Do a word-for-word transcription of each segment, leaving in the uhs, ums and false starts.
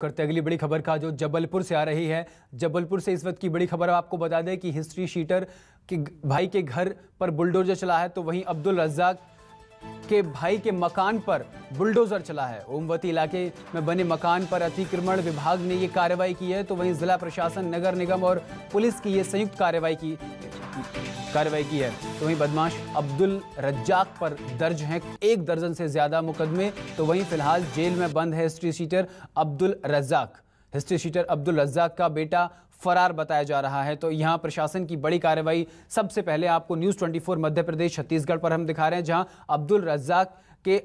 करते अगली बड़ी खबर का जो जबलपुर से आ रही है। जबलपुर से इस वक्त की बड़ी खबर आपको बता दें कि हिस्ट्री शीटर के भाई के घर पर बुलडोजर चला है, तो वहीं अब्दुल रज्जाक के भाई के मकान पर बुलडोजर चला है। ओमवती इलाके में बने मकान पर अतिक्रमण विभाग ने ये कार्रवाई की है, तो वहीं जिला प्रशासन, नगर निगम और पुलिस की ये संयुक्त कार्रवाई की कार्रवाई की है। तो वहीं बदमाश अब्दुल रज्जाक पर दर्ज हैं एक दर्जन से ज्यादा मुकदमे, तो वहीं फिलहाल जेल में बंद है history sheeter Abdul Razzaq. History sheeter Abdul Razzaq का बेटा फरार बताया जा रहा है। तो यहाँ प्रशासन की बड़ी कार्रवाई सबसे पहले आपको न्यूज़ चौबीस मध्य प्रदेश छत्तीसगढ़ पर हम दिखा रहे हैं, जहाँ अब्दुल रज्जाक के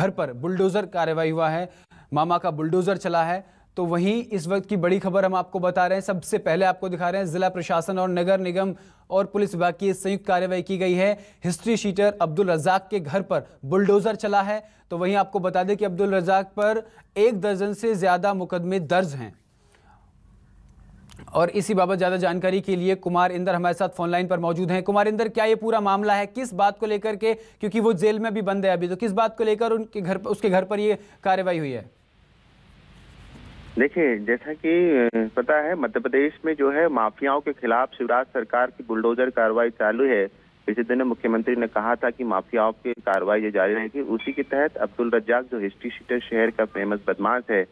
घर पर बुलडोजर कार्रवाई हुआ है, मामा का बुलडोजर चला है। तो वहीं इस वक्त की बड़ी खबर हम आपको बता रहे हैं, सबसे पहले आपको दिखा रहे हैं, जिला प्रशासन और नगर निगम और पुलिस विभाग की संयुक्त कार्रवाई की गई है। हिस्ट्री शीटर अब्दुल रज्जाक के घर पर बुलडोजर चला है, तो वहीं आपको बता दें कि अब्दुल रज्जाक पर एक दर्जन से ज्यादा मुकदमे दर्ज हैं। और इसी बाबत ज्यादा जानकारी के लिए कुमार इंदर हमारे साथ फोन लाइन पर मौजूद हैं। कुमार इंदर, क्या ये पूरा मामला है, किस बात को लेकर के, क्योंकि वो जेल में भी बंद है अभी, तो किस बात को लेकर उनके घर उसके घर पर ये कार्रवाई हुई है? देखिए, जैसा कि पता है, मध्य प्रदेश में जो है माफियाओं के खिलाफ शिवराज सरकार की बुलडोजर कार्रवाई चालू है। पिछले दिनों मुख्यमंत्री ने कहा था कि माफियाओं की कार्रवाई ये जारी रहेगी, उसी के तहत अब्दुल रज्जाक जो हिस्ट्री शीटर शहर का फेमस बदमाश है,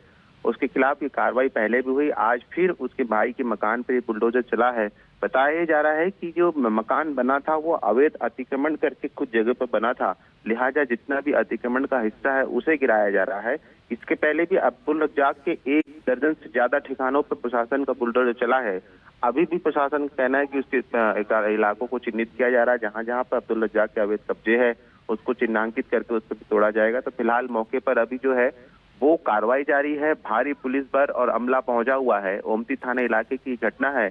उसके खिलाफ ये कार्रवाई पहले भी हुई। आज फिर उसके भाई के मकान पर बुलडोजर चला है। बताया जा रहा है कि जो मकान बना था वो अवैध अतिक्रमण करके कुछ जगह पर बना था, लिहाजा जितना भी अतिक्रमण का हिस्सा है उसे गिराया जा रहा है। इसके पहले भी अब्दुल रज्जाक के एक दर्जन से ज्यादा ठिकानों पर प्रशासन का बुलडोजर चला है। अभी भी प्रशासन का कहना है कि उसके इलाकों को चिन्हित किया जा रहा है, जहां जहां पर अब्दुल रज्जाक के अवैध कब्जे है उसको चिन्हांकित करके उसको तोड़ा जाएगा। तो फिलहाल मौके पर अभी जो है वो कार्रवाई जारी है, भारी पुलिस बल और अमला पहुंचा हुआ है। ओमती थाना इलाके की घटना है,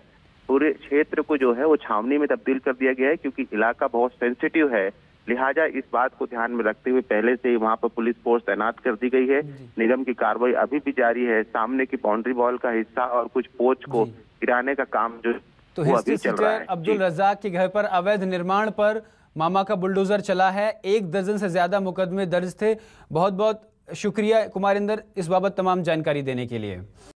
पूरे क्षेत्र को जो है वो छावनी में तब्दील कर दिया गया है, क्योंकि इलाका बहुत सेंसिटिव है। लिहाजा इस बात को ध्यान में रखते हुए पहले से ही वहां पर पुलिस फोर्स तैनात कर दी गई है। निगम की कार्रवाई अभी भी जारी है, सामने की बाउंड्री वॉल का हिस्सा और कुछ पोस्ट को गिराने का काम जो तो वो अभी चल रहा है। अब्दुल रज्जाक के घर पर अवैध निर्माण पर मामा का बुलडोजर चला है, एक दर्जन से ज्यादा मुकदमे दर्ज थे। बहुत बहुत शुक्रिया कुमार इंदर इस बाबत तमाम जानकारी देने के लिए।